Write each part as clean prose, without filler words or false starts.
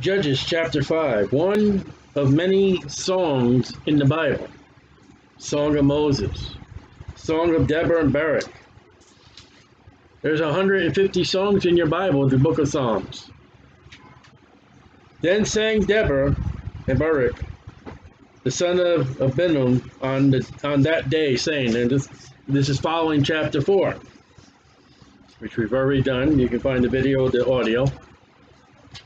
Judges chapter 5, one of many songs in the Bible. Song of Moses, Song of Deborah and Barak. There's 150 songs in your Bible, the book of Psalms. Then sang Deborah and Barak, the son of Abinoam, on that day, saying, and this is following chapter 4, which we've already done. You can find the video, the audio.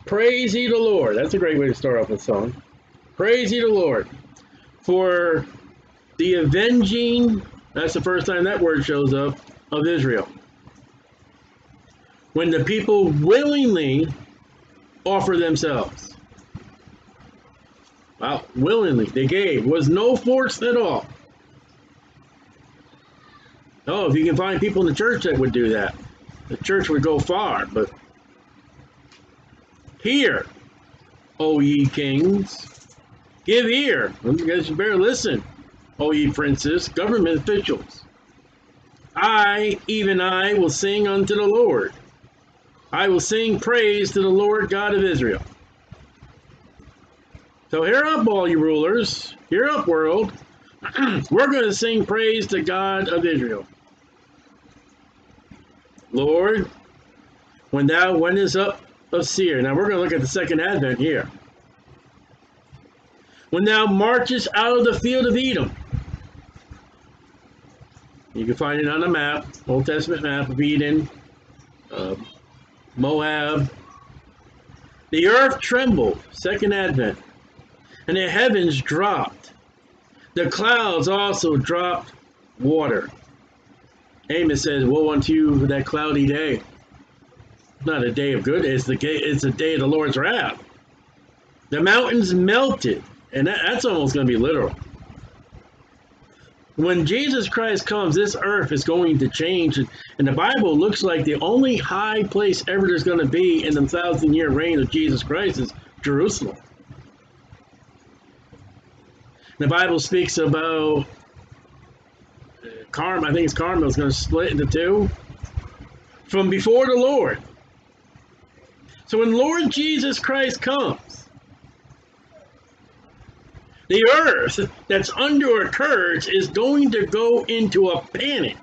Praise ye the Lord. That's a great way to start off with a song. Praise ye the Lord for the avenging, that's the first time that word shows up, of Israel. When the people willingly offer themselves. Wow, willingly, they gave. Was no force at all. Oh, if you can find people in the church that would do that, the church would go far, but hear, O ye kings, give ear. You guys better listen, O ye princes, government officials. I, even I, will sing unto the Lord. I will sing praise to the Lord God of Israel. So hear up, all you rulers. Hear up, world. We're going to sing praise to God of Israel. Lord, when thou wentest up of Seir. Now we're going to look at the Second Advent here. When thou marchest out of the field of Edom. You can find it on a map, Old Testament map of Edom, Moab. The earth trembled, Second Advent, and the heavens dropped. The clouds also dropped water. Amos says, woe unto you for that cloudy day. It's not a day of good, it's the day of the Lord's wrath. The mountains melted, and that's almost going to be literal. When Jesus Christ comes, this earth is going to change, and the Bible looks like the only high place ever there's going to be in the 1,000-year reign of Jesus Christ is Jerusalem. The Bible speaks about Carmel, I think it's Carmel, is going to split into two from before the Lord. So when Lord Jesus Christ comes, the earth that's under a curse is going to go into a panic.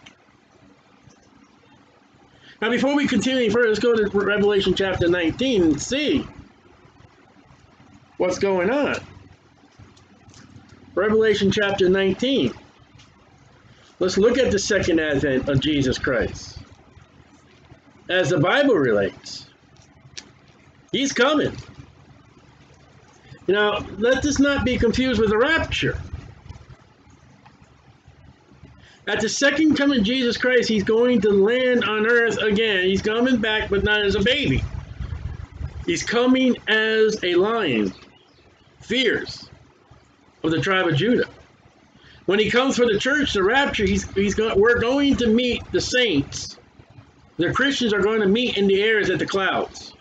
Now, before we continue further, let's go to Revelation chapter 19 and see what's going on. Revelation chapter 19. Let's look at the Second Advent of Jesus Christ. As the Bible relates, he's coming. Now, let this not be confused with the rapture. At the second coming of Jesus Christ, he's going to land on earth again. He's coming back, but not as a baby. He's coming as a lion, fierce, of the tribe of Judah. When he comes for the church, the rapture, we're going to meet the saints. The Christians are going to meet in the airs at the clouds.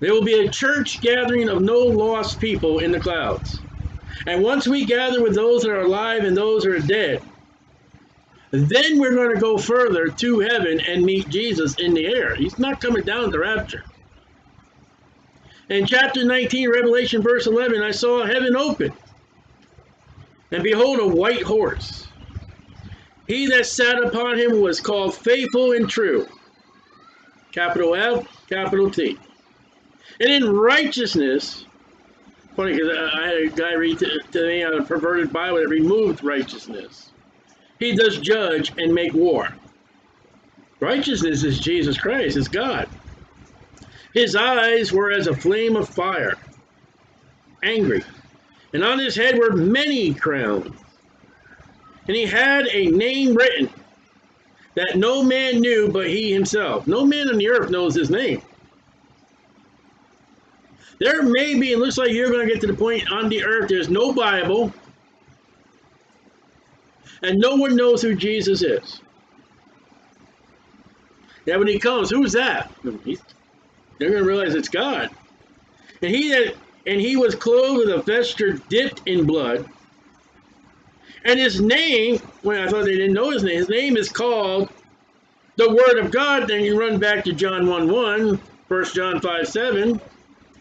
There will be a church gathering of no lost people in the clouds. And once we gather with those that are alive and those that are dead, then we're going to go further to heaven and meet Jesus in the air. He's not coming down to the rapture. In chapter 19, Revelation verse 11, I saw heaven open, and behold, a white horse. He that sat upon him was called Faithful and True. Capital F, capital T. And in righteousness, funny because I had a guy read to me on a perverted Bible that removed righteousness. He does judge and make war. Righteousness is Jesus Christ, is God. His eyes were as a flame of fire, angry. And on his head were many crowns. And he had a name written that no man knew but he himself. No man on the earth knows his name. There may be, it looks like you're going to get to the point on the earth, there's no Bible, and no one knows who Jesus is. Yeah, when he comes, who's that? They're going to realize it's God. And he was clothed with a vesture dipped in blood. And his name, well, I thought they didn't know his name is called the Word of God. Then you run back to John 1:1, 1 John 5:7.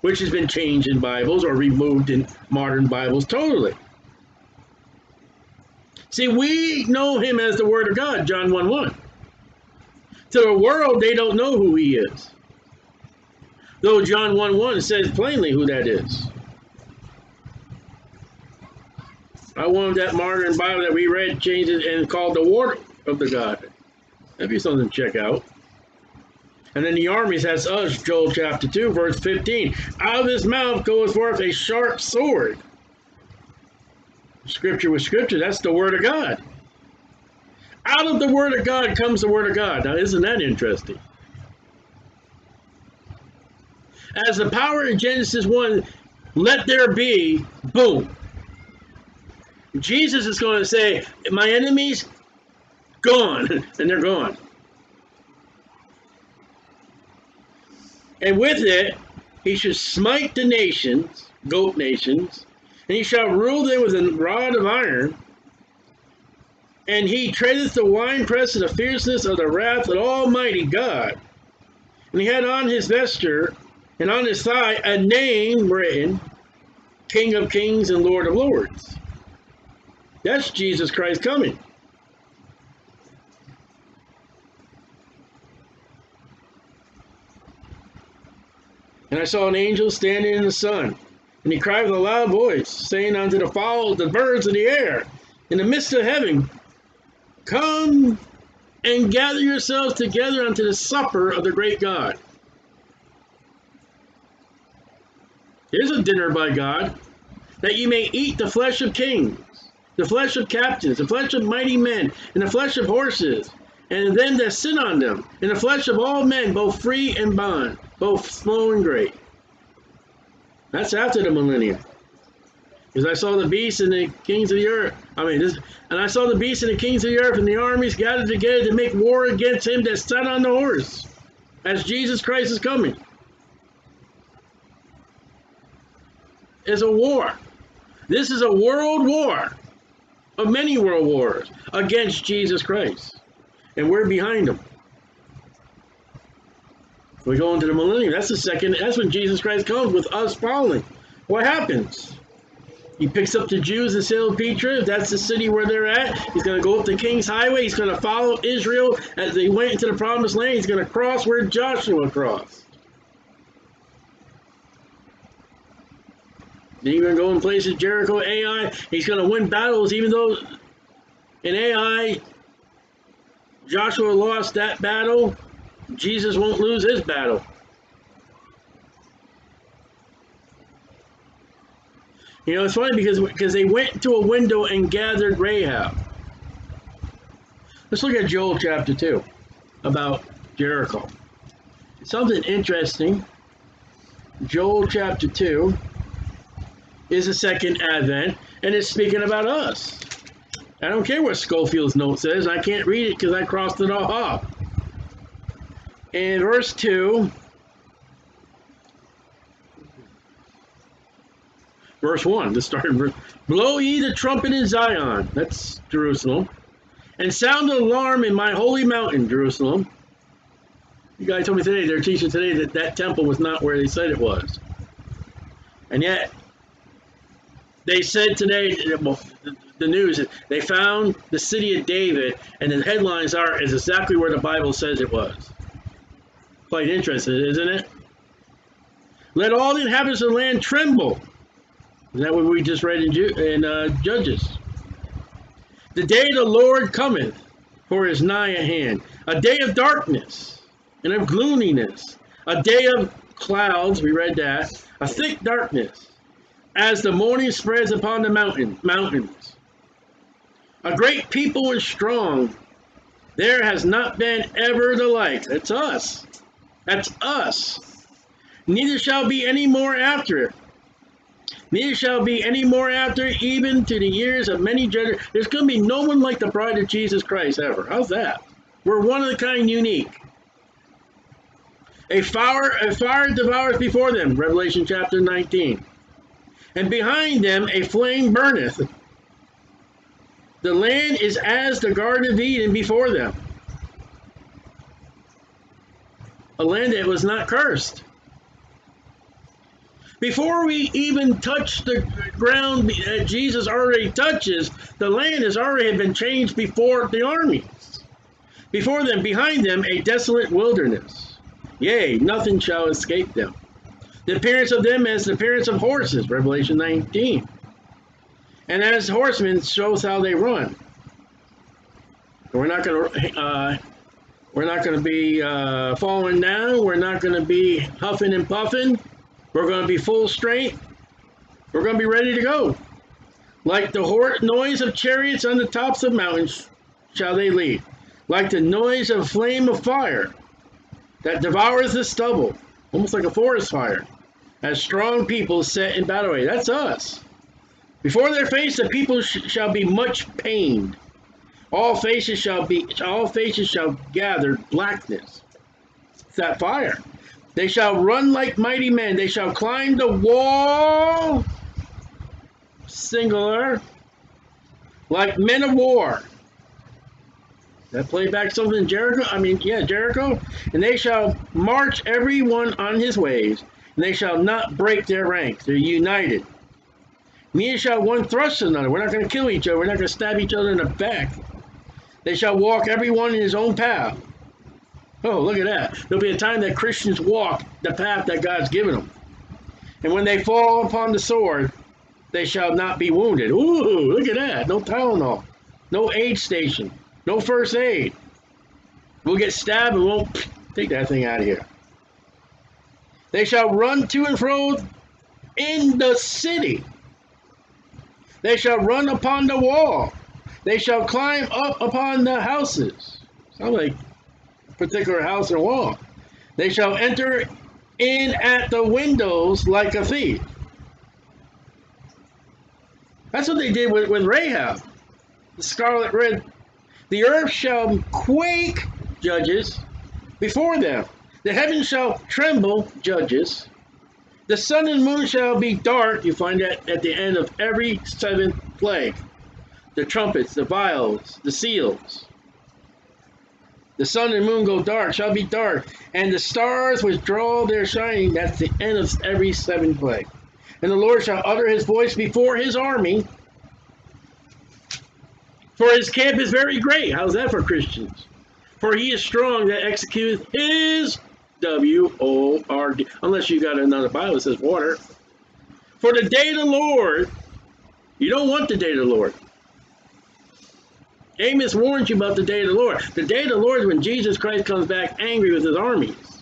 which has been changed in Bibles or removed in modern Bibles totally. See, we know him as the Word of God, John 1:1. To the world, they don't know who he is. Though John 1:1 says plainly who that is. I want that modern Bible that we read changed it and called the Word of the God. That'd be something to check out. And then the armies, that's us, Joel chapter 2, verse 15. Out of his mouth goes forth a sharp sword. Scripture with scripture, that's the Word of God. Out of the Word of God comes the Word of God. Now, isn't that interesting? As the power in Genesis 1, let there be, boom. Jesus is going to say, my enemies, gone. And they're gone. And with it, he should smite the nations, goat nations, and he shall rule them with a rod of iron. And he treadeth the winepress of the fierceness of the wrath of Almighty God. And he had on his vesture and on his thigh a name written, King of Kings and Lord of Lords. That's Jesus Christ coming. And I saw an angel standing in the sun, and he cried with a loud voice, saying unto the fowl, the birds of the air, in the midst of heaven, come and gather yourselves together unto the supper of the great God. Here's a dinner by God, that ye may eat the flesh of kings, the flesh of captains, the flesh of mighty men, and the flesh of horses, and them that sit on them, and the flesh of all men, both free and bond, both slow and great. That's after the millennium. Because I saw the beast and the kings of the earth. And I saw the beast and the kings of the earth and the armies gathered together to make war against him that sat on the horse. As Jesus Christ is coming. It's a war. This is a world war. Of many world wars. Against Jesus Christ. And we're behind him. We go into the millennium. That's the second. That's when Jesus Christ comes with us following. What happens? He picks up the Jews in Sale Petra. That's the city where they're at. He's going to go up the King's Highway. He's going to follow Israel as they went into the Promised Land. He's going to cross where Joshua crossed. Then he's going to go in places Jericho, Ai. He's going to win battles, even though in Ai, Joshua lost that battle. Jesus won't lose his battle. You know, it's funny because they went to a window and gathered Rahab. Let's look at Joel chapter 2 about Jericho. Something interesting. Joel chapter 2 is the Second Advent, and it's speaking about us. I don't care what Scofield's note says. I can't read it because I crossed it all off. In verse 2, verse 1, let's start in verse, blow ye the trumpet in Zion, that's Jerusalem, and sound an alarm in my holy mountain, Jerusalem. You guys told me today, they're teaching today that that temple was not where they said it was. And yet, they said today, well, the news, they found the city of David, and the headlines are, is exactly where the Bible says it was. Quite interesting, isn't it? Let all the inhabitants of the land tremble. Is that what we just read in Judges? The day of the Lord cometh, for it is nigh at hand. A day of darkness and of gloominess. A day of clouds, we read that. A thick darkness, as the morning spreads upon the mountains. A great people and strong. There has not been ever the like. That's us. That's us. Neither shall be any more after it. Neither shall be any more after it, even to the years of many generations. There's going to be no one like the bride of Jesus Christ ever. How's that? We're one of a kind, unique. A fire devours before them, Revelation chapter 19. And behind them a flame burneth. The land is as the Garden of Eden before them. A land that was not cursed. Before we even touch the ground that Jesus already touches, the land has already been changed before the army. Before them, behind them, a desolate wilderness. Yea, nothing shall escape them. The appearance of them as the appearance of horses, Revelation 19. And as horsemen shows how they run. We're not going to be falling down. We're not going to be huffing and puffing. We're going to be full strength. We're going to be ready to go. Like the noise of chariots on the tops of mountains shall they leave. Like the noise of flame of fire that devours the stubble. Almost like a forest fire. As strong people set in battle array. That's us. Before their face the people shall be much pained. All faces shall gather blackness. It's that fire. They shall run like mighty men. They shall climb the wall, singular, like men of war. That played back something in Jericho. Jericho. And they shall march every one on his ways, and they shall not break their ranks. They're united. Neither shall one thrust another. We're not going to kill each other. We're not going to stab each other in the back. They shall walk every one in his own path. Oh, look at that. There'll be a time that Christians walk the path that God's given them. And when they fall upon the sword, they shall not be wounded. Ooh, look at that. No Tylenol. No aid station. No first aid. We'll get stabbed and we'll take that thing out of here. They shall run to and fro in the city. They shall run upon the wall. They shall climb up upon the houses. Sounds like particular house and wall. They shall enter in at the windows like a thief. That's what they did with Rahab, the scarlet red. The earth shall quake, judges, before them. The heavens shall tremble, judges. The sun and moon shall be dark. You find that at the end of every seventh plague. The trumpets, the vials, the seals. The sun and moon go dark, shall be dark, and the stars withdraw their shining. That's the end of every seventh plague. And the Lord shall utter his voice before his army, for his camp is very great. How's that for Christians? For he is strong that executeth his W-O-R-D. Unless you got another Bible that says water. For the day of the Lord, you don't want the day of the Lord. Amos warns you about the day of the Lord. The day of the Lord is when Jesus Christ comes back angry with his armies.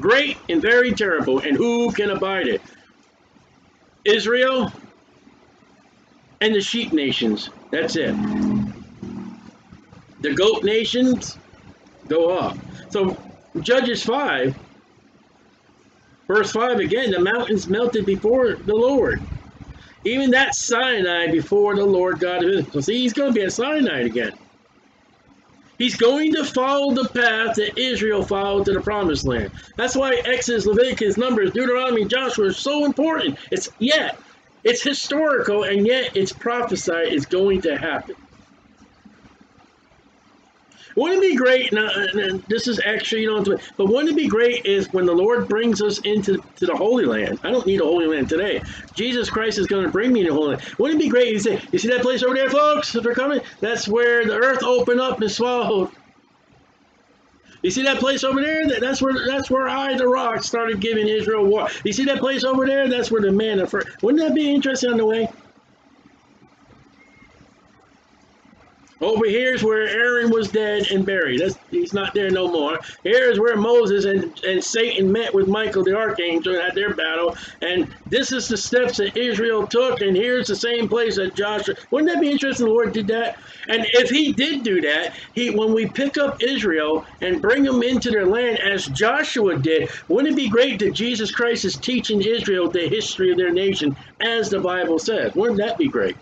Great and very terrible, and who can abide it? Israel and the sheep nations. That's it. The goat nations go off. So Judges 5, verse 5 again, the mountains melted before the Lord. Even that Sinai before the Lord God. So see, he's going to be at Sinai again. He's going to follow the path that Israel followed to the promised land. That's why Exodus, Leviticus, Numbers, Deuteronomy, Joshua are so important. It's historical, and yet it's prophesied it's going to happen. Wouldn't it be great, and this is actually, but wouldn't it be great is when the Lord brings us into the Holy Land. I don't need a Holy Land today. Jesus Christ is going to bring me to the Holy Land. Wouldn't it be great, you see that place over there, folks, if they're coming? That's where the earth opened up and swallowed. You see that place over there? That's where I, the rock, started giving Israel war. You see that place over there? That's where the manna first. Wouldn't that be interesting on the way? Over here is where Aaron was dead and buried. He's not there no more. Here is where Moses and Satan met with Michael the archangel and had their battle. And this is the steps that Israel took. And here's the same place that Joshua. Wouldn't that be interesting? The Lord did that. And if he did do that, when we pick up Israel and bring them into their land as Joshua did, wouldn't it be great that Jesus Christ is teaching Israel the history of their nation as the Bible says? Wouldn't that be great?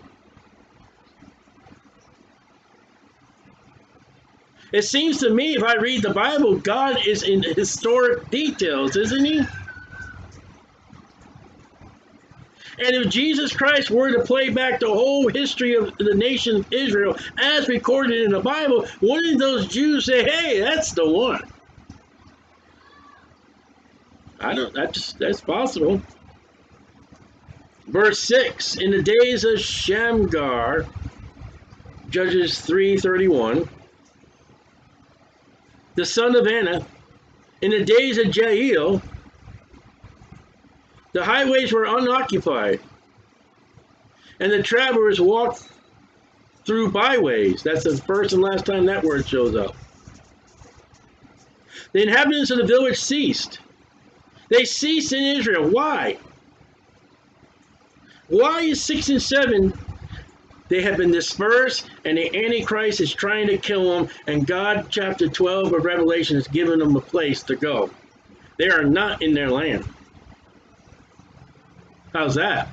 It seems to me, if I read the Bible, God is in historic details, isn't he? And if Jesus Christ were to play back the whole history of the nation of Israel as recorded in the Bible, wouldn't those Jews say, hey, that's the one? That's possible. Verse 6, in the days of Shamgar, Judges 3:31, the son of Anath, in the days of Jael, the highways were unoccupied, and the travelers walked through byways. That's the first and last time that word shows up. The inhabitants of the village ceased. They ceased in Israel. Why? Why is 6 and 7? They have been dispersed, and the Antichrist is trying to kill them, and God, chapter 12 of Revelation, is giving them a place to go. They are not in their land. How's that?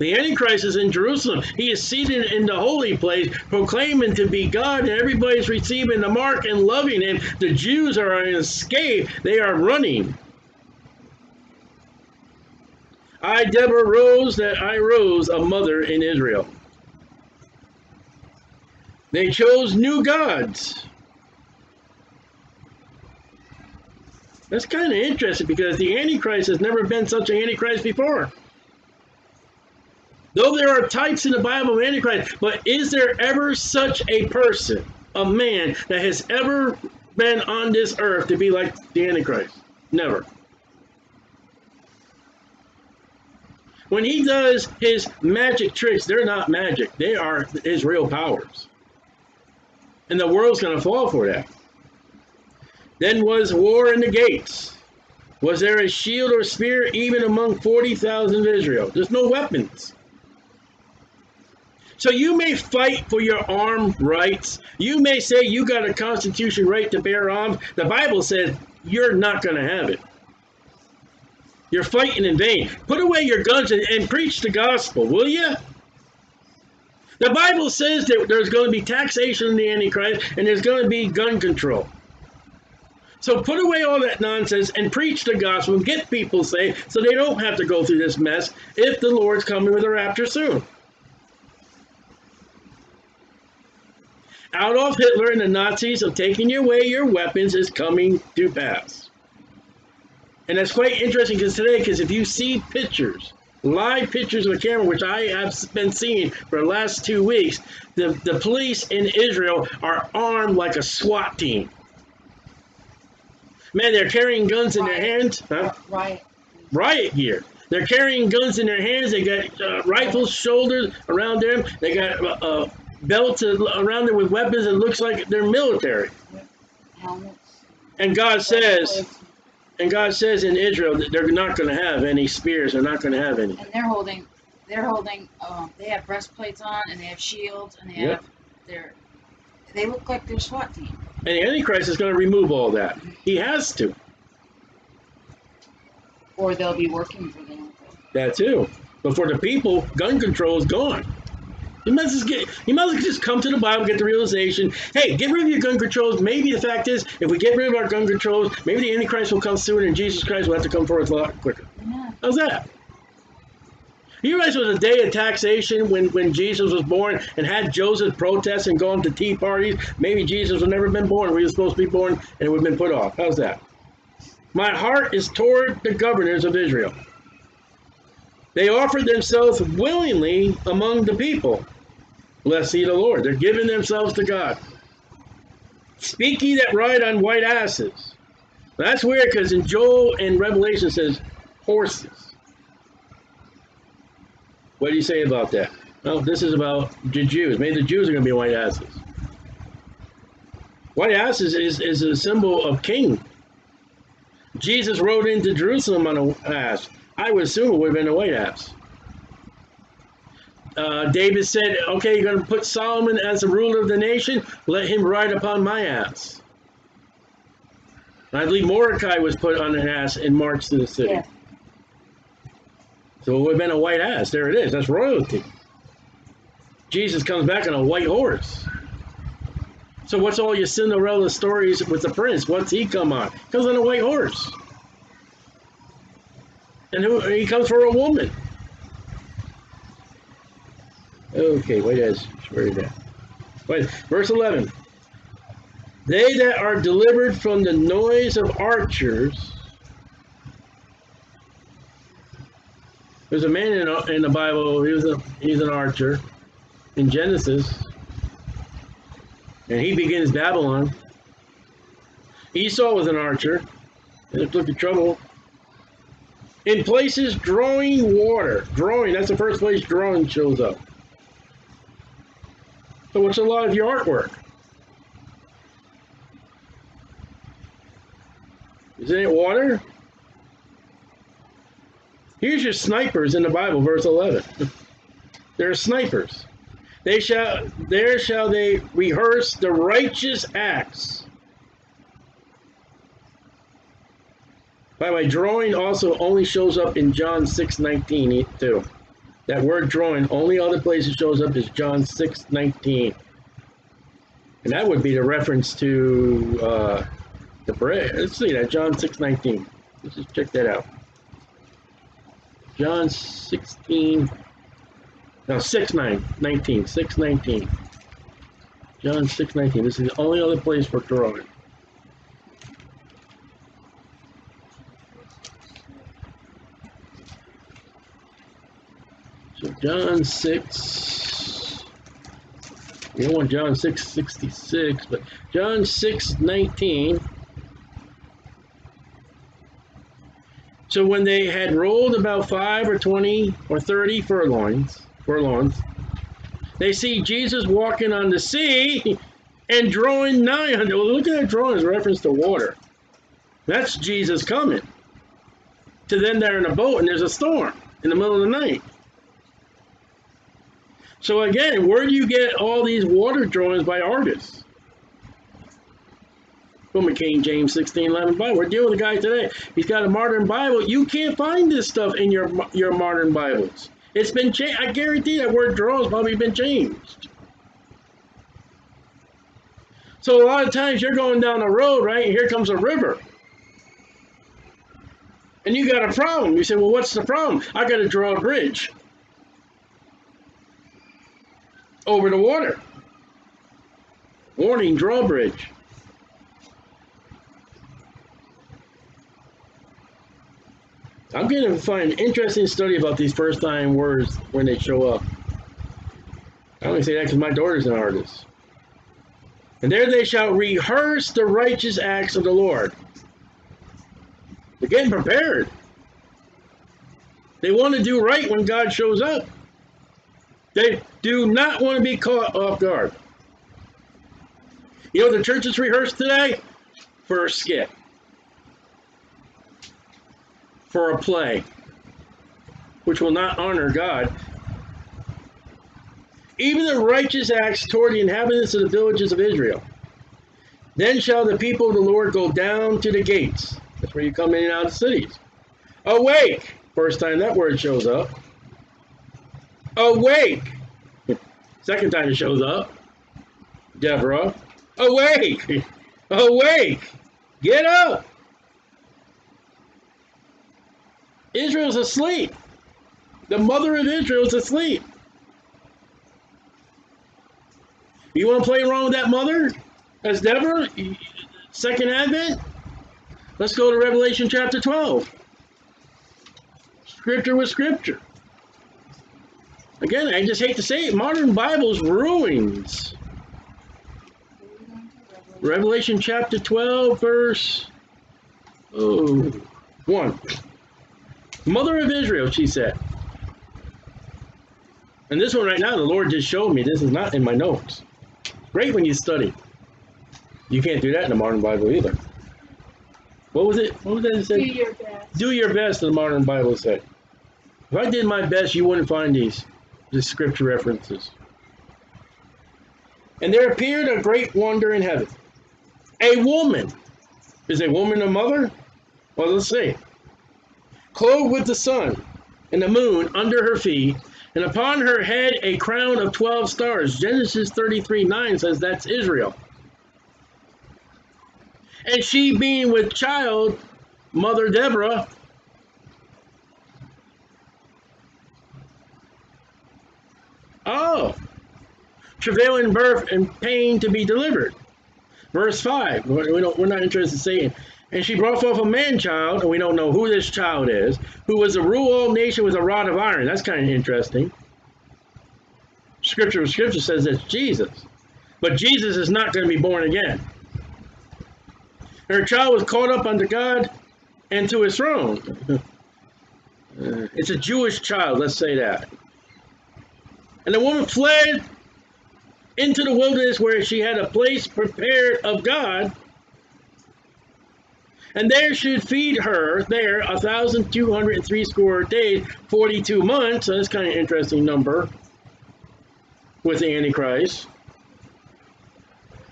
The Antichrist is in Jerusalem. He is seated in the holy place, proclaiming to be God, and everybody's receiving the mark and loving him. The Jews are in escape. They are running. I, Deborah, rose that I rose, a mother in Israel. They chose new gods. That's kind of interesting, because the Antichrist has never been such an Antichrist before. Though there are types in the Bible of Antichrist, but is there ever such a person, a man, that has ever been on this earth to be like the Antichrist? Never. When he does his magic tricks, they're not magic. They are his real powers. And the world's going to fall for that. Then was war in the gates. Was there a shield or spear even among 40,000 of Israel? There's no weapons. So you may fight for your armed rights. You may say you got a constitution right to bear arms. The Bible says you're not going to have it. You're fighting in vain. Put away your guns and preach the gospel, will you? The Bible says that there's going to be taxation in the Antichrist and there's going to be gun control. So put away all that nonsense and preach the gospel and get people saved so they don't have to go through this mess if the Lord's coming with a rapture soon. Adolf Hitler and the Nazis of taking away your weapons is coming to pass. And that's quite interesting because today, because if you see pictures, live pictures with a camera, which I have been seeing for the last 2 weeks, the police in Israel are armed like a SWAT team. Man, they're carrying guns in their hands. Huh? Riot gear. They're carrying guns in their hands. They got rifles, shoulders around them. They got belts around them with weapons. It looks like they're military. Helmets. And God says in Israel that they're not going to have any spears. They're not going to have any. And they have breastplates on, and they have shields, and they have they look like their SWAT team. And the Antichrist is going to remove all that. He has to. Or they'll be working for them. That too. But for the people, gun control is gone. You must just come to the Bible, get the realization, hey, get rid of your gun controls. Maybe the fact is, if we get rid of our gun controls, maybe the Antichrist will come sooner and Jesus Christ will have to come forth a lot quicker. Yeah. How's that? You realize there was a day of taxation when Jesus was born and had Joseph protest and going to tea parties. Maybe Jesus would never been born. We were supposed to be born and it would have been put off. How's that? My heart is toward the governors of Israel. They offered themselves willingly among the people. Blessed be the Lord. They're giving themselves to God. Speak ye that ride on white asses. That's weird because in Joel and Revelation it says horses. What do you say about that? Well, this is about the Jews. Maybe the Jews are going to be white asses. White asses is a symbol of king. Jesus rode into Jerusalem on an ass. I would assume it would have been a white ass. David said, okay, you're going to put Solomon as the ruler of the nation, let him ride upon my ass. And I believe Mordecai was put on an ass and marched to the city. Yeah. So it would have been a white ass. There it is. That's royalty. Jesus comes back on a white horse. So what's all your Cinderella stories with the prince? What's he come on? He comes on a white horse. And he comes for a woman. Okay, wait a minute. Wait, verse 11. They that are delivered from the noise of archers There's a man in the Bible. He's an archer in Genesis, and he begins Babylon. Esau was an archer, and it took the trouble. In places drawing water. Drawing, that's the first place drawing shows up. So what's a lot of your artwork? Isn't it water? Here's your snipers in the Bible, verse 11. They're snipers. There shall they rehearse the righteous acts. By the way, drawing also only shows up in John 6:19 too. That word drawing, only other place it shows up is John 6:19. And that would be the reference to the bread. Let's see that, John 6:19. Let's just check that out. John 16, no, 6:19. John 6:19. This is the only other place for drawing. So John 6, you don't want John 6:66, but John 6:19. So when they had rolled about 5 or 20 or 30 furlongs, they see Jesus walking on the sea and drawing 900. Well, look at that drawing as reference to water. That's Jesus coming. To them, they're in a boat and there's a storm in the middle of the night. So again, where do you get all these water drawings by artists? From a King James 16:11 Bible. We're dealing with a guy today. He's got a modern Bible. You can't find this stuff in your modern Bibles. It's been changed. I guarantee that word "draw" has probably been changed. So a lot of times you're going down the road, right? And here comes a river, and you got a problem. You say, "Well, what's the problem?" I got to draw a bridge over the water. Warning: drawbridge. I'm going to find an interesting study about these first-time words when they show up. I only say that because my daughter's an artist. And there they shall rehearse the righteous acts of the Lord. They're getting prepared. They want to do right when God shows up. They do not want to be caught off guard. You know what the church is rehearsed today? For a skit. For a play, which will not honor God. Even the righteous acts toward the inhabitants of the villages of Israel. Then shall the people of the Lord go down to the gates. That's where you come in and out of the cities. Awake. First time that word shows up. Awake. Second time it shows up. Deborah. Awake. Awake. Get up. Israel's asleep. The mother of Israel's asleep. You want to play around with that mother? That's Deborah? Second Advent? Let's go to Revelation chapter 12. Scripture with scripture. Again, I just hate to say it. Modern Bible's ruins. Revelation chapter 12, verse 1. Mother of Israel, she said. And this one right now, the Lord just showed me. This is not in my notes. Great when you study. You can't do that in the modern Bible either. What was it? What was that it said? Do your best. Do your best, the modern Bible said. If I did my best, you wouldn't find these scripture references. And there appeared a great wonder in heaven. A woman. Is a woman a mother? Well, let's see. Clothed with the sun and the moon under her feet, and upon her head a crown of 12 stars. Genesis 33:9 says that's Israel. And she being with child, Mother Deborah, travailing birth and pain to be delivered. Verse 5, we're not interested in saying And she brought forth a man-child, and we don't know who this child is, who was to rule all nation with a rod of iron. That's kind of interesting. Scripture says that's Jesus. But Jesus is not going to be born again. Her child was caught up unto God and to his throne. It's a Jewish child, let's say that. And the woman fled into the wilderness where she had a place prepared of God. And there should feed her there 1,260 days, 42 months. So that's kind of an interesting number with the Antichrist.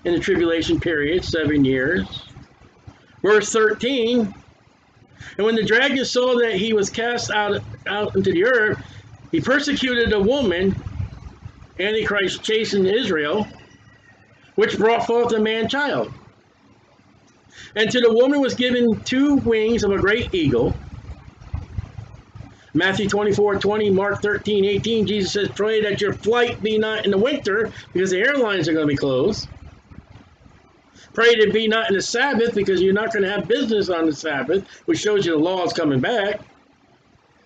In the tribulation period, 7 years. Verse 13. And when the dragon saw that he was cast out into the earth, he persecuted the woman, Antichrist chasing Israel, which brought forth a man-child. And to the woman was given 2 wings of a great eagle. Matthew 24:20, Mark 13:18, Jesus says, pray that your flight be not in the winter, because the airlines are going to be closed. Pray that it be not in the Sabbath, because you're not going to have business on the Sabbath, which shows you the law is coming back.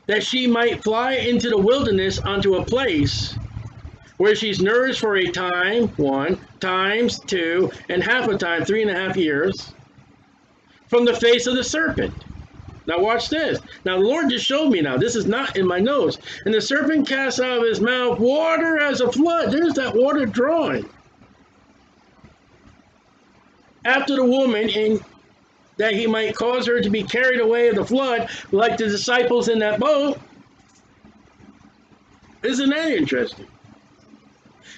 That she might fly into the wilderness unto a place where she's nourished for a time, 1 times 2, and half a time, 3.5 years. From the face of the serpent. Now watch this. Now the Lord just showed me now. This is not in my notes. And the serpent cast out of his mouth water as a flood. There's that water drawing. After the woman, in that he might cause her to be carried away of the flood, like the disciples in that boat. Isn't that interesting?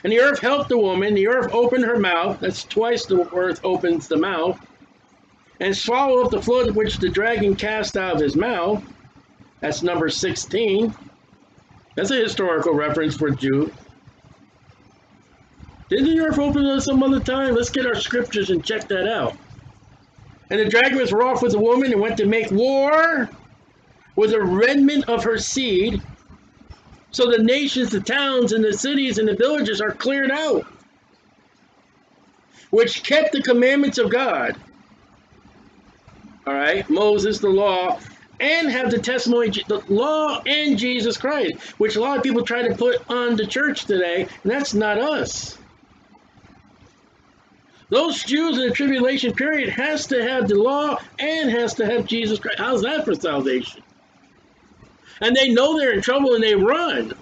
And the earth helped the woman. The earth opened her mouth. That's twice the earth opens the mouth. And swallow up the flood which the dragon cast out of his mouth. That's number 16. That's a historical reference for Jew. Didn't the earth open it some other time? Let's get our scriptures and check that out. And the dragon was wroth with the woman and went to make war with a remnant of her seed. So the nations, the towns, and the cities, and the villages are cleared out, which kept the commandments of God. All right, Moses, the law, and have the testimony, the law and Jesus Christ, which a lot of people try to put on the church today, and that's not us. Those Jews in the tribulation period has to have the law and has to have Jesus Christ. How's that for salvation? And they know they're in trouble and they run.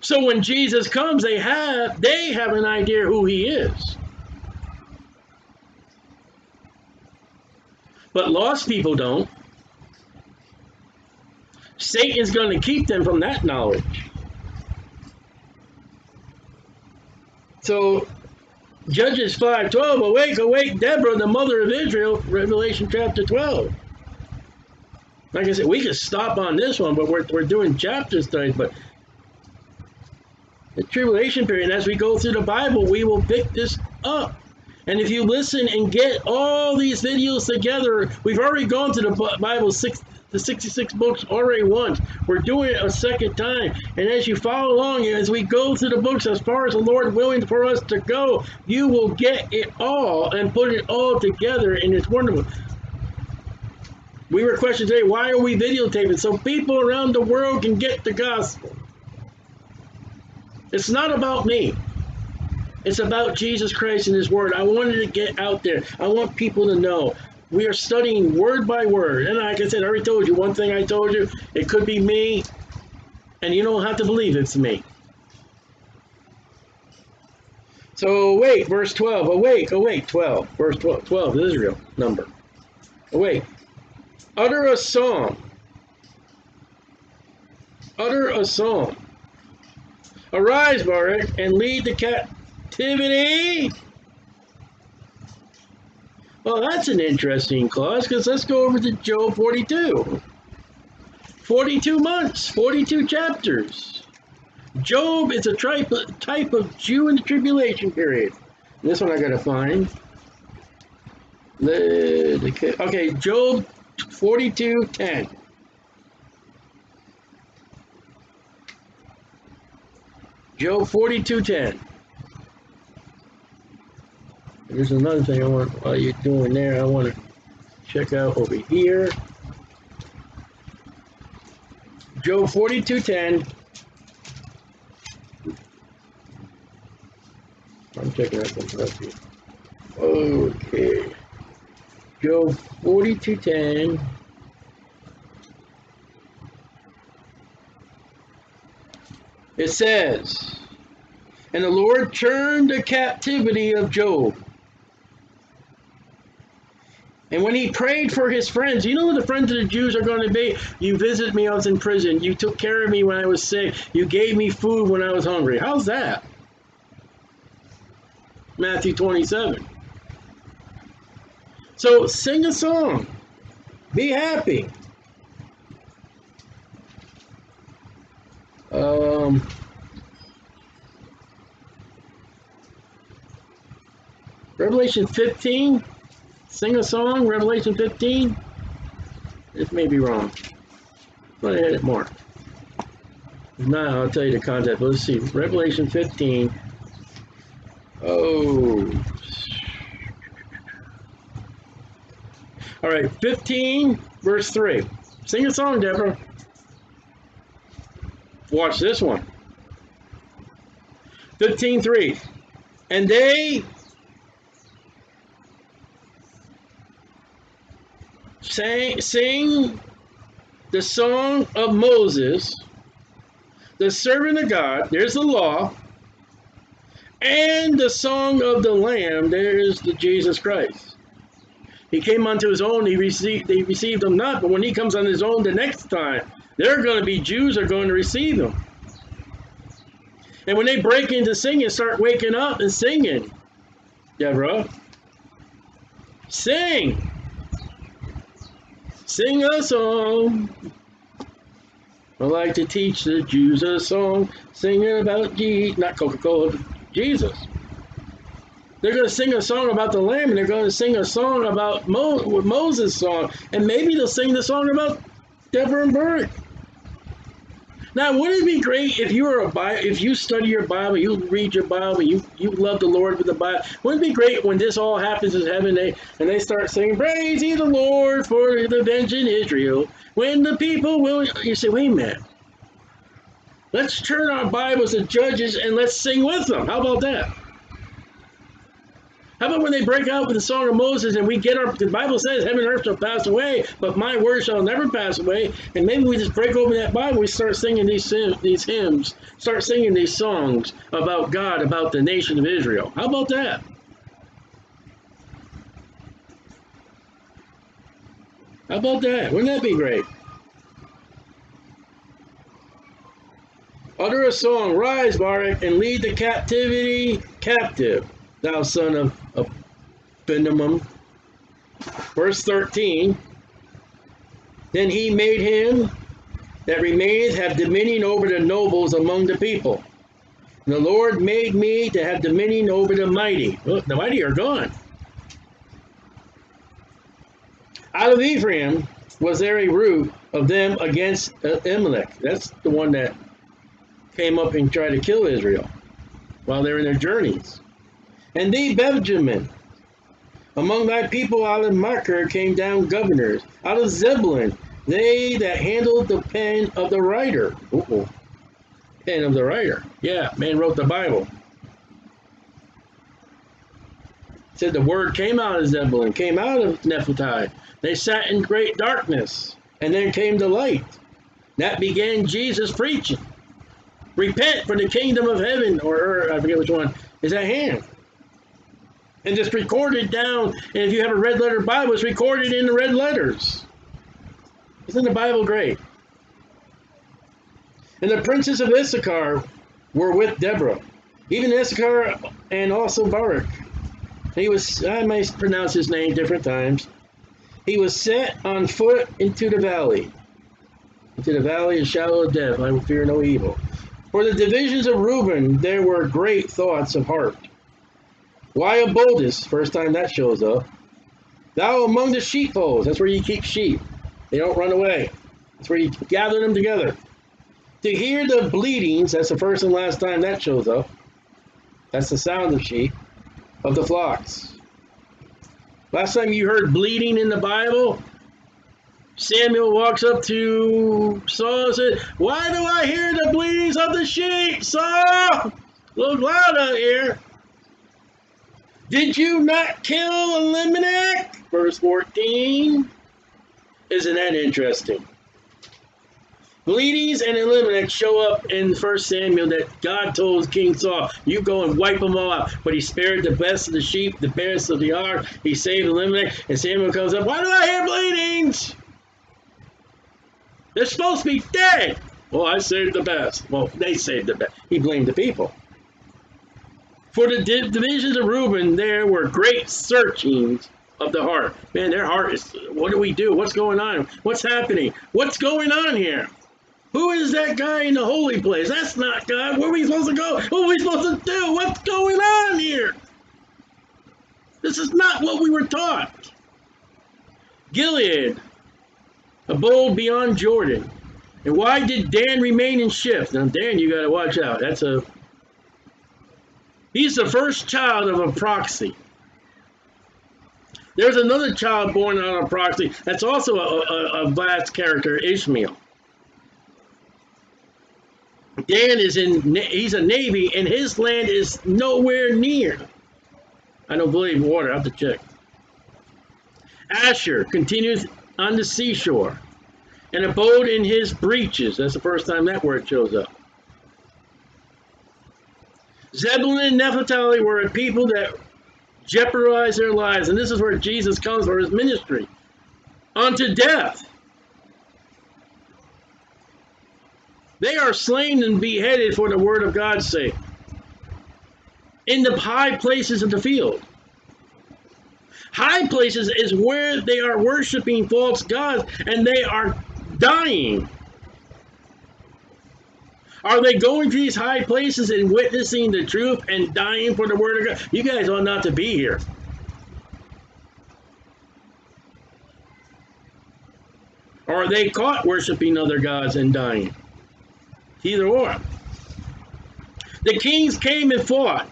So when Jesus comes, they have an idea who he is. But lost people don't. Satan's going to keep them from that knowledge. So, Judges 5:12, awake, awake, Deborah, the mother of Israel, Revelation chapter 12. Like I said, we could stop on this one, but we're doing chapter studies. But the tribulation period, as we go through the Bible, we will pick this up. And if you listen and get all these videos together, we've already gone to the Bible, the 66 books already once. We're doing it a second time. And as you follow along, as we go through the books, as far as the Lord willing for us to go, you will get it all and put it all together. And it's wonderful. We were questioned today, why are we videotaping? So people around the world can get the gospel. It's not about me. It's about Jesus Christ and his word. I wanted to get out there. I want people to know. We are studying word by word. And like I said, I already told you, one thing I told you, it could be me. And you don't have to believe it's me. So awake, verse 12. Awake, awake, 12. Verse 12, 12 is Israel number. Awake. Utter a song. Utter a song. Arise, Barak, and lead the captive. Activity. Well, that's an interesting clause, because let's go over to Job 42. 42 months, 42 chapters. Job is a type of Jew in the tribulation period. And this one I got to find. Okay, Job 42:10. Job 42:10. There's another thing I want, while you're doing there, I want to check out over here. Job 42:10. I'm checking out the rest here. Okay. Job 42:10. It says, and the Lord turned the captivity of Job. And when he prayed for his friends, you know who the friends of the Jews are going to be? You visited me, I was in prison. You took care of me when I was sick. You gave me food when I was hungry. How's that? Matthew 27. So sing a song. Be happy. Revelation 15. Sing a song, Revelation 15. This may be wrong. Go ahead and mark. Now I'll tell you the context. Let's see. Revelation 15. Oh. All right. 15, verse 3. Sing a song, Deborah. Watch this one. 15:3. And they sing the song of Moses, the servant of God, there's the law, and the song of the Lamb, there's the Jesus Christ. He came unto his own, they received him not, but when he comes on his own the next time, they're going to be Jews are going to receive him. And when they break into singing, start waking up and singing, Deborah, sing. Sing a song. I like to teach the Jews a song, singing about Jesus, not Coca-Cola, Jesus. They're going to sing a song about the Lamb, and they're going to sing a song about Moses' song, and maybe they'll sing the song about Deborah and Barak. Now, wouldn't it be great if you were if you study your Bible, you read your Bible, you love the Lord with the Bible? Wouldn't it be great when this all happens in heaven and they start singing, "Praise ye the Lord for the vengeance in Israel"? When the people will, you say, "Wait a minute, let's turn our Bibles to Judges and let's sing with them." How about that? How about when they break out with the song of Moses and we get the Bible says heaven and earth shall pass away, but my word shall never pass away. And maybe we just break open that Bible, we start singing these hymns, start singing these songs about God, about the nation of Israel. How about that? How about that? Wouldn't that be great? Utter a song, rise, Barak, and lead the captivity captive, thou son of Abinoam. Verse 13. Then he made him that remaineth have dominion over the nobles among the people. And the Lord made me to have dominion over the mighty. Look, the mighty are gone. Out of Ephraim was there a root of them against Eliminach. That's the one that came up and tried to kill Israel while they were in their journeys. And thee, Benjamin, among thy people out of Machir came down governors, out of Zebulun, they that handled the pen of the writer. Uh-oh. Pen of the writer. Yeah, man wrote the Bible. It said the word came out of Zebulun, came out of Nephtali. They sat in great darkness, and then came the light. That began Jesus preaching. Repent, for the kingdom of heaven, or earth, I forget which one, is at hand. And just recorded down, and if you have a red letter Bible, it's recorded in the red letters. Isn't the Bible great? And the princes of Issachar were with Deborah, even Issachar and also Barak. He was, I may pronounce his name different times. He was set on foot into the valley of shadow of death. I will fear no evil. For the divisions of Reuben, there were great thoughts of heart. Why abodest? First time that shows up. Thou among the sheepfolds. That's where you keep sheep. They don't run away. That's where you gather them together. To hear the bleatings. That's the first and last time that shows up. That's the sound of sheep. Of the flocks. Last time you heard bleeding in the Bible, Samuel walks up to Saul and says, "Why do I hear the bleatings of the sheep, Saul? Look loud out here. Did you not kill Eliminach?" Verse 14. Isn't that interesting? Bleedings and Eliminach show up in 1 Samuel that God told King Saul, you go and wipe them all out. But he spared the best of the sheep, the best of the ox. He saved Eliminach, and Samuel comes up, "Why do I hear bleatings? They're supposed to be dead." "Well, I saved the best." Well, they saved the best. He blamed the people. For the divisions of Reuben, there were great searchings of the heart. Man, their heart is, what do? What's going on? What's happening? What's going on here? Who is that guy in the holy place? That's not God. Where are we supposed to go? What are we supposed to do? What's going on here? This is not what we were taught. Gilead, a bowl beyond Jordan. And why did Dan remain in shift? Now, Dan, you got to watch out. That's a... He's the first child of a proxy. There's another child born out of proxy. That's also a vast character, Ishmael. Dan is in, he's a Navy, and his land is nowhere near. I don't believe water, I have to check. Asher continues on the seashore and abode in his breaches. That's the first time that word shows up. Zebulun and Naphtali were a people that jeopardized their lives. And this is where Jesus comes for his ministry. Unto death. They are slain and beheaded for the word of God's sake. In the high places of the field. High places is where they are worshiping false gods and they are dying. Are they going to these high places and witnessing the truth and dying for the word of God? You guys ought not to be here. Or are they caught worshiping other gods and dying? Either or. The kings came and fought.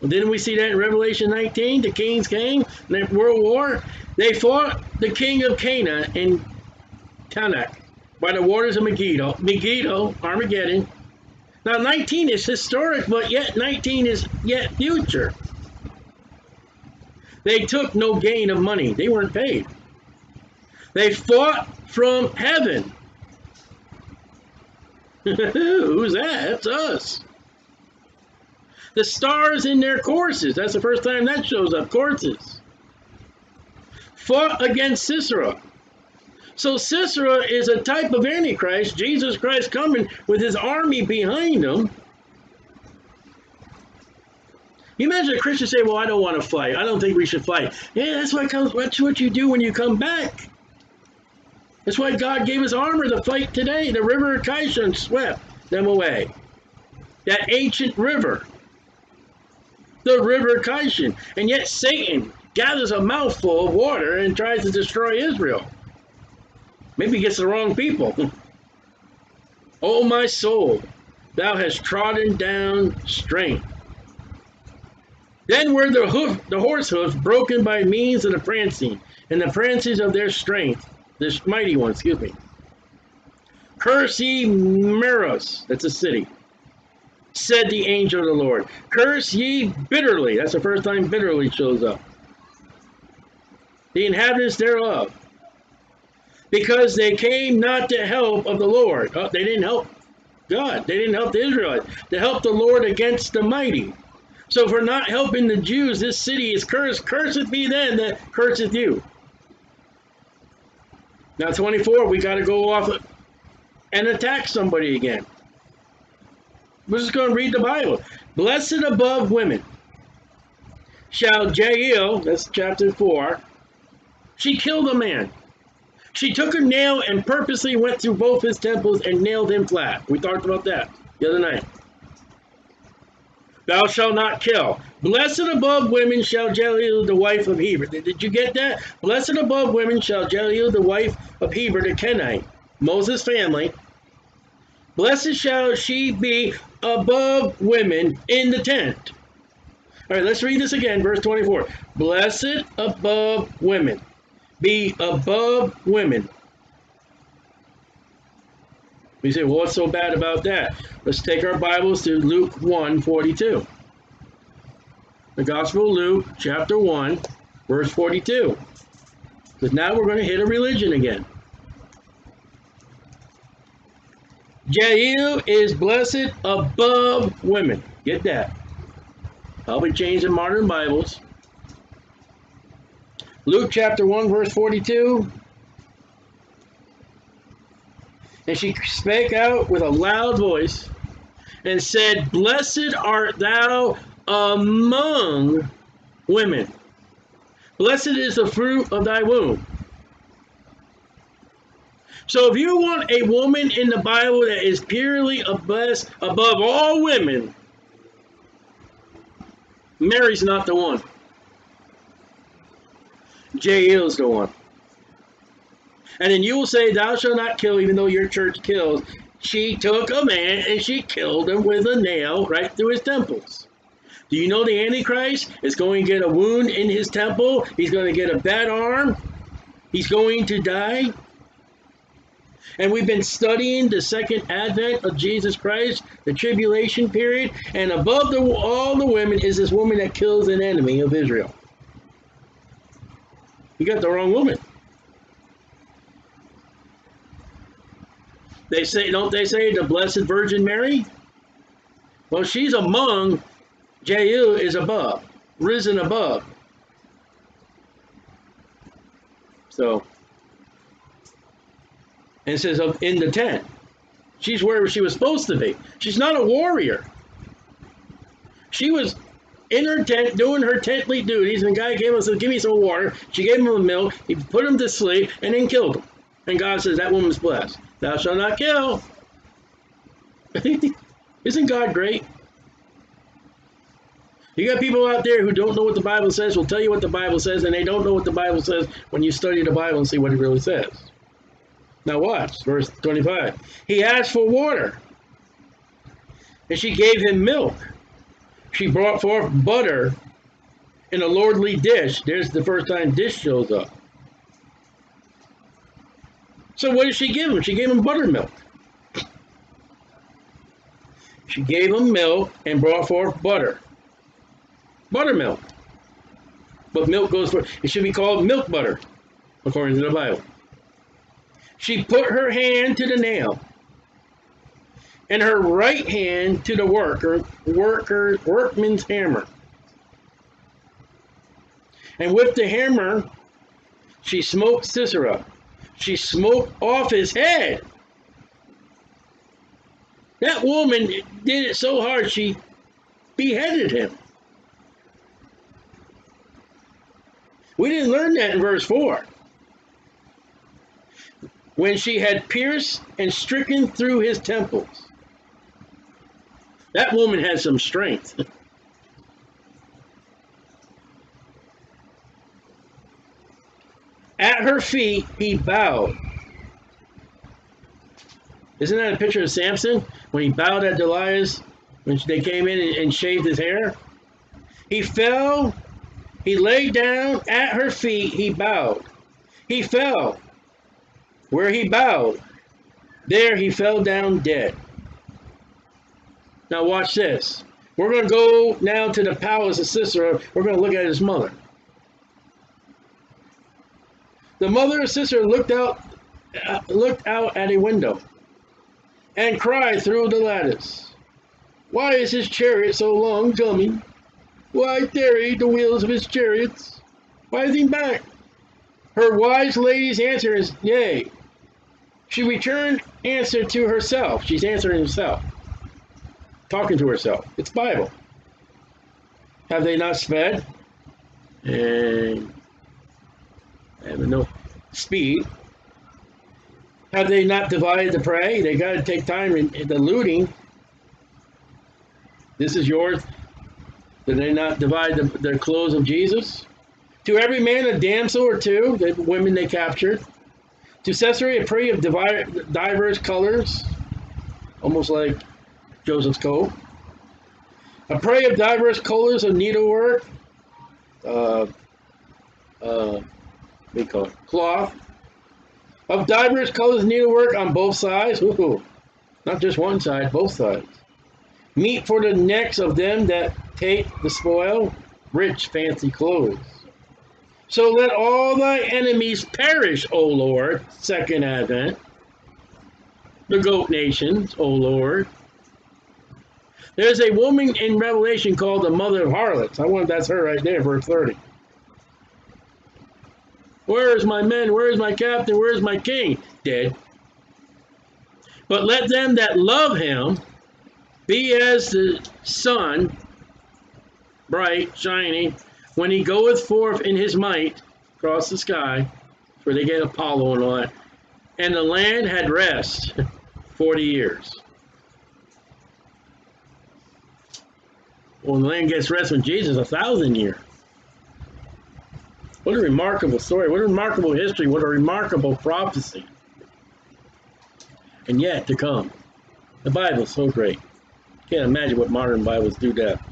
Well, didn't we see that in Revelation 19? The kings came in that world war. They fought the king of Canaan in Tanakh. By the waters of Megiddo, Armageddon. Now 19 is historic, but yet 19 is yet future. They took no gain of money. They weren't paid. They fought from heaven. Who's that? That's us. The stars in their courses. That's the first time that shows up, courses. Fought against Sisera. So Sisera is a type of Antichrist, Jesus Christ coming with his army behind him. You imagine a Christian say, "Well, I don't want to fight. I don't think we should fight." Yeah, that's what you do when you come back. That's why God gave his armor to fight today. The river of Kishon swept them away. That ancient river. The river of Kishon. And yet Satan gathers a mouthful of water and tries to destroy Israel. Maybe he gets the wrong people. "Oh, my soul, thou hast trodden down strength. Then were the horse hoofs broken by means of the prancing, and the prancings of their strength, this mighty one," excuse me. "Curse ye Meros," that's a city, said the angel of the Lord. "Curse ye bitterly," that's the first time bitterly shows up. "The inhabitants thereof. Because they came not to help of the Lord." Oh, they didn't help God. They didn't help the Israelites. They helped the Lord against the mighty. So for not helping the Jews, this city is cursed. "Cursed be then that curseth you." Now 24, we got to go off and attack somebody again. We're just going to read the Bible. "Blessed above women shall Jael," that's chapter 4, "she killed a man. She took a nail and purposely went through both his temples and nailed him flat." We talked about that the other night. "Thou shalt not kill. Blessed above women shall Jael, the wife of Heber." Did you get that? Blessed above women shall Jael, the wife of Heber, the Kenite, Moses' family. "Blessed shall she be above women in the tent. All right, let's read this again, verse 24. Blessed above women. Be above women. We say, well, what's so bad about that? Let's take our Bibles to Luke 1:42. The Gospel of Luke, chapter 1, verse 42. Because now we're going to hit a religion again. Jael is blessed above women. Get that. Probably changed in modern Bibles. Luke chapter 1 verse 42. And she spake out with a loud voice and said, Blessed art thou among women. Blessed is the fruit of thy womb. So if you want a woman in the Bible that is purely blessed above all women, Mary's not the one. Jael's the one. And then you will say, thou shalt not kill, even though your church kills. She took a man and she killed him with a nail right through his temples. Do you know the Antichrist is going to get a wound in his temple? He's going to get a bad arm. He's going to die. And we've been studying the Second Advent of Jesus Christ, the tribulation period. And above all the women is this woman that kills an enemy of Israel. You got the wrong woman. They say, don't they say the Blessed Virgin Mary? Well, she's among, Jael is above, risen above. So, and it says in the tent. She's where she was supposed to be. She's not a warrior. She was in her tent, doing her tently duties, and the guy gave us, give me some water. She gave him a milk, he put him to sleep, and then killed him. And God says, that woman's blessed. Thou shalt not kill. Isn't God great? You got people out there who don't know what the Bible says, will tell you what the Bible says, and they don't know what the Bible says when you study the Bible and see what it really says. Now watch, verse 25. He asked for water, and she gave him milk. She brought forth butter in a lordly dish. There's the first time dish shows up. So what did she give him? She gave him buttermilk. She gave him milk and brought forth butter. Buttermilk. But milk goes for, it should be called milk butter, according to the Bible. She put her hand to the nail and her right hand to the workman's hammer. And with the hammer, she smote Sisera. She smote off his head. That woman did it so hard, she beheaded him. We didn't learn that in verse 4. When she had pierced and stricken through his temples. That woman had some strength. At her feet he bowed. Isn't that a picture of Samson? When he bowed at Deliah's, when they came in and shaved his hair. He fell, he lay down, at her feet he bowed. He fell. Where he bowed, there he fell down dead. Now watch this. We're going to go now to the palace of Sisera. We're going to look at his mother. The mother of Sisera looked out at a window and cried through the lattice, Why is his chariot so long coming? Why tarry the wheels of his chariots? Why is he back? Her wise lady's answer is, Yea. She returned answer to herself. She's answering herself. Talking to herself. It's Bible. Have they not sped? And I have no speed. Have they not divided the prey? They got to take time in the looting. This is yours. Did they not divide the clothes of Jesus? To every man a damsel or two, the women they captured. To Sisera a prey of diverse colors, almost like Joseph's coat. A prey of diverse colors of needlework, cloth, of diverse colors of needlework on both sides. Ooh, not just one side, both sides. Meat for the necks of them that take the spoil, rich fancy clothes. So let all thy enemies perish, O Lord, Second Advent, the goat nations, O Lord. There's a woman in Revelation called the mother of harlots. I wonder if that's her right there, verse 30. Where is my men? Where is my captain? Where is my king? Dead. But let them that love him be as the sun, bright, shining, when he goeth forth in his might across the sky, where they get Apollo and all that. And the land had rest 40 years. Well, the land gets rest when Jesus, 1,000 years. What a remarkable story. What a remarkable history. What a remarkable prophecy. And yet to come. The Bible's so great. Can't imagine what modern Bibles do that.